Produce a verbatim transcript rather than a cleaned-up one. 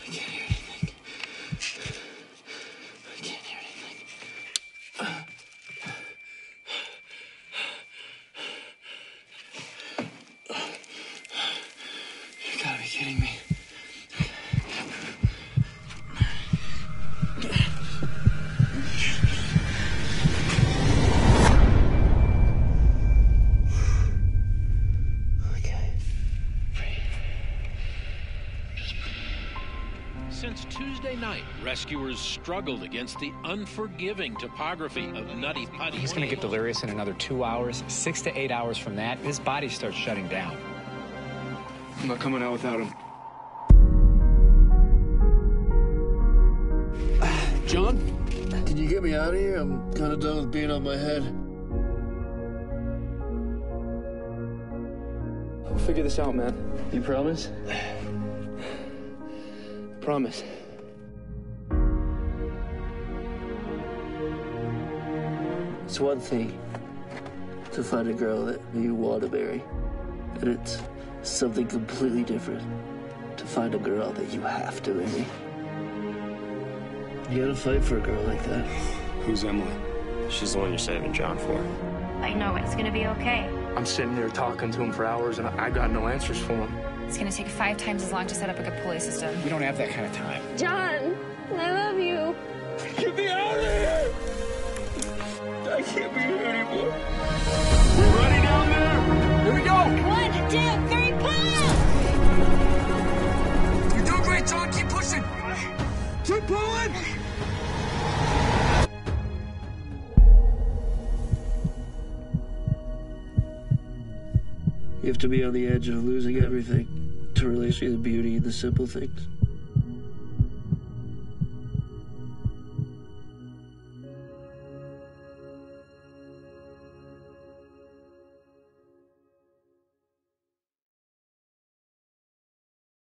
I can't hear anything. I can't hear anything. Uh. You gotta be kidding me. Since Tuesday night, rescuers struggled against the unforgiving topography of Nutty Putty. He's going to get delirious in another two hours. Six to eight hours from that, his body starts shutting down. I'm not coming out without him. John, can you get me out of here? I'm kind of done with being on my head. I'll figure this out, man. You promise? Promise. It's one thing to find a girl that you want to marry, and it's something completely different to find a girl that you have to marry. You gotta fight for a girl like that. Who's Emily? She's the one you're saving John for. I know it's gonna be okay. I'm sitting there talking to him for hours, and I got no answers for him. It's gonna take five times as long to set up a good pulley system. We don't have that kind of time. John, I love you. Get me out of here! I can't be here anymore. We're running down there. Here we go. One, two, three, pull! You're doing great, John. Keep pushing. Keep pulling. You have to be on the edge of losing everything to really see the beauty in the simple things.